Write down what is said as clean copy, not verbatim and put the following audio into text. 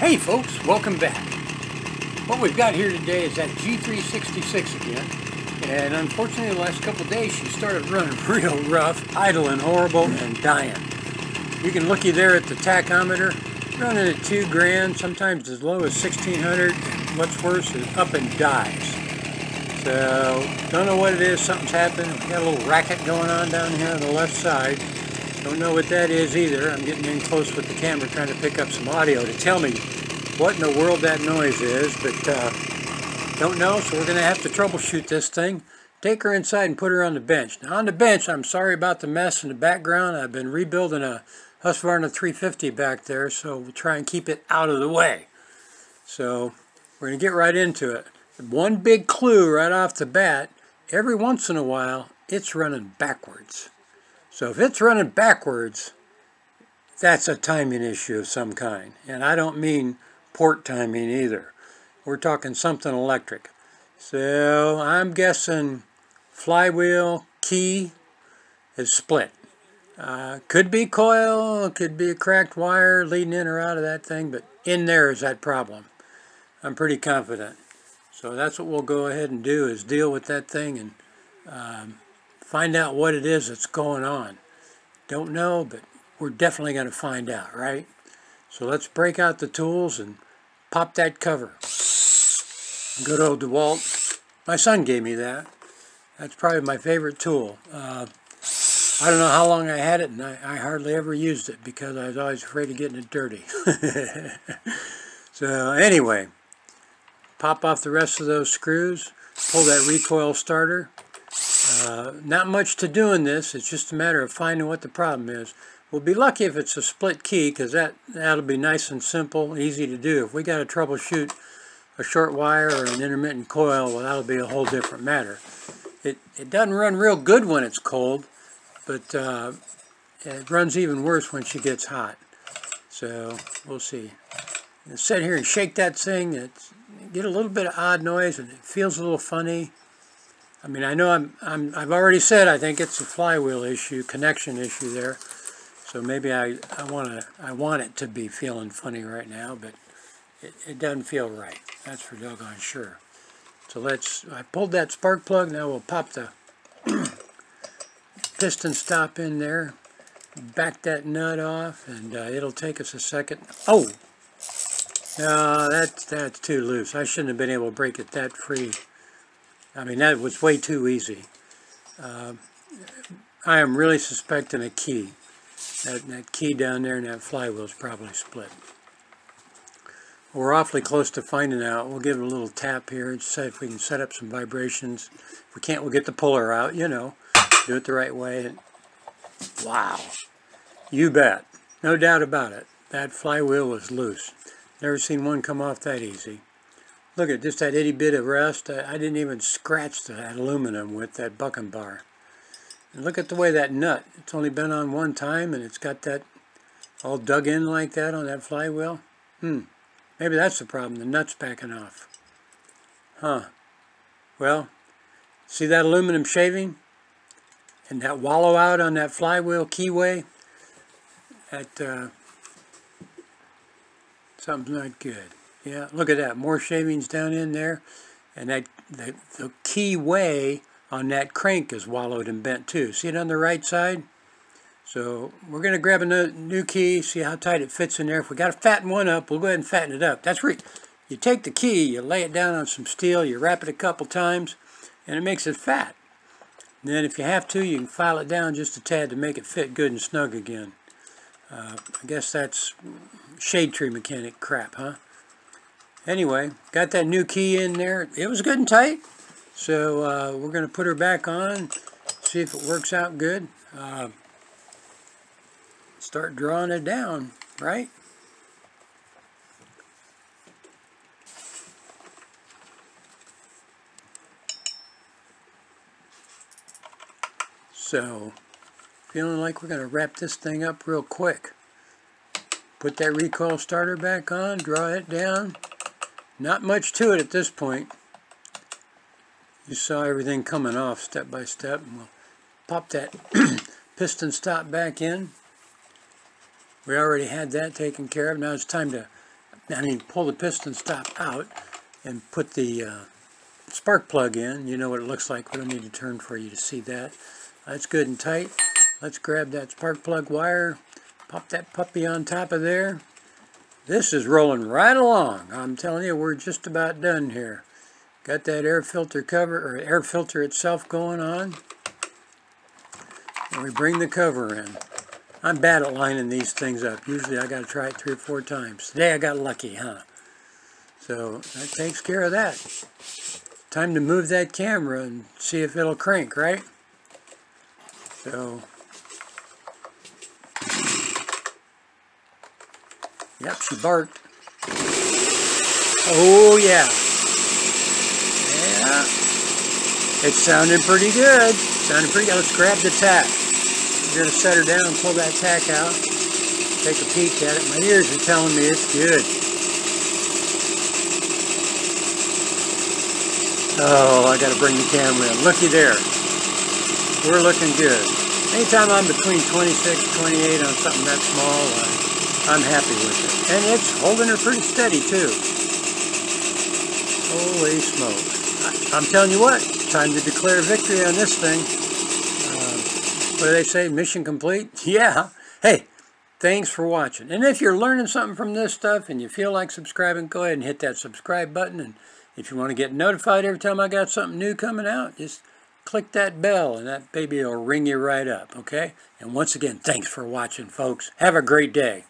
Hey folks, welcome back. What we've got here today is that G366 again, and unfortunately the last couple days she started running real rough, idling horrible, and dying. You can looky there at the tachometer, running at 2 grand, sometimes as low as 1,600, and what's worse is up and dies. So, don't know what it is, something's happened. We've got a little racket going on down here on the left side. Don't know what that is either. I'm getting in close with the camera trying to pick up some audio to tell me what in the world that noise is, but don't know, so we're going to have to troubleshoot this thing. Take her inside and put her on the bench. Now on the bench, I'm sorry about the mess in the background. I've been rebuilding a Husqvarna 350 back there, so we'll try and keep it out of the way. So we're going to get right into it. One big clue right off the bat, every once in a while, it's running backwards. So if it's running backwards, that's a timing issue of some kind. And I don't mean port timing either. We're talking something electric. So I'm guessing flywheel key is split. Could be coil, could be a cracked wire leading in or out of that thing, but in there is that problem. I'm pretty confident. So that's what we'll go ahead and do, is deal with that thing and find out what it is that's going on. Don't know, but we're definitely going to find out, right? So let's break out the tools and pop that cover. Good old DeWalt. My son gave me that. That's probably my favorite tool. I don't know how long I had it, and I hardly ever used it because I was always afraid of getting it dirty. So anyway, pop off the rest of those screws, pull that recoil starter. Not much to do in this. It's just a matter of finding what the problem is. We'll be lucky if it's a split key, because that'll be nice and simple, easy to do. If we got to troubleshoot a short wire or an intermittent coil, well, that'll be a whole different matter. It doesn't run real good when it's cold, but it runs even worse when she gets hot. So we'll see. And sit here and shake that thing. Get a little bit of odd noise, and it feels a little funny. I mean, I know I've already said I think it's a flywheel issue, connection issue there. So maybe I want it to be feeling funny right now, but it doesn't feel right. That's for doggone sure. So I pulled that spark plug. Now we'll pop the piston stop in there, back that nut off, and it'll take us a second. Oh. No, that's too loose. I shouldn't have been able to break it that free. I mean, that was way too easy. I am really suspecting a key. That key down there and that flywheel is probably split. We're awfully close to finding out. We'll give it a little tap here and see if we can set up some vibrations. If we can't, we'll get the puller out, you know. Do it the right way. And wow. You bet. No doubt about it. That flywheel was loose. Never seen one come off that easy. Look at just that itty bit of rust. I didn't even scratch that aluminum with that bucking bar. And look at the way that nut, it's only been on one time and it's got that all dug in like that on that flywheel. Maybe that's the problem, the nut's backing off. Huh. Well, see that aluminum shaving? And that wallow out on that flywheel keyway? Something's not good. Yeah, look at that. More shavings down in there. And the keyway on that crank is wallowed and bent too. See it on the right side? So we're going to grab a new key, see how tight it fits in there. If we got to fatten one up, we'll go ahead and fatten it up. That's where you take the key, you lay it down on some steel, you wrap it a couple times, and it makes it fat. And then if you have to, you can file it down just a tad to make it fit good and snug again. I guess that's shade tree mechanic crap, huh? Anyway, got that new key in there. It was good and tight. So we're going to put her back on, see if it works out good. Start drawing it down, right? So, feeling like we're going to wrap this thing up real quick. Put that recoil starter back on, draw it down. Not much to it at this point. You saw everything coming off step by step. And we'll pop that piston stop back in. We already had that taken care of. Now it's time to I mean, pull the piston stop out and put the spark plug in. You know what it looks like. We don't need to turn for you to see that. That's good and tight. Let's grab that spark plug wire, pop that puppy on top of there. This is rolling right along. I'm telling you, we're just about done here. Got that air filter cover, or air filter itself, going on. And we bring the cover in. I'm bad at lining these things up. Usually I got to try it 3 or 4 times. Today I got lucky, huh? So that takes care of that. Time to move that camera and see if it'll crank, right? So, yep, she barked. Oh yeah. Yeah. It's sounding pretty good. Sounding pretty good. Let's grab the tack. We're going to set her down and pull that tack out. Take a peek at it. My ears are telling me it's good. Oh, I got to bring the camera in. Looky there. We're looking good. Anytime I'm between 26, 28 on something that small, I'm happy with it. And it's holding her pretty steady, too. Holy smoke. I'm telling you what, time to declare victory on this thing. What do they say, mission complete? Yeah. Hey, thanks for watching. And if you're learning something from this stuff and you feel like subscribing, go ahead and hit that subscribe button. And if you want to get notified every time I got something new coming out, just click that bell and that baby will ring you right up, okay? And once again, thanks for watching, folks. Have a great day.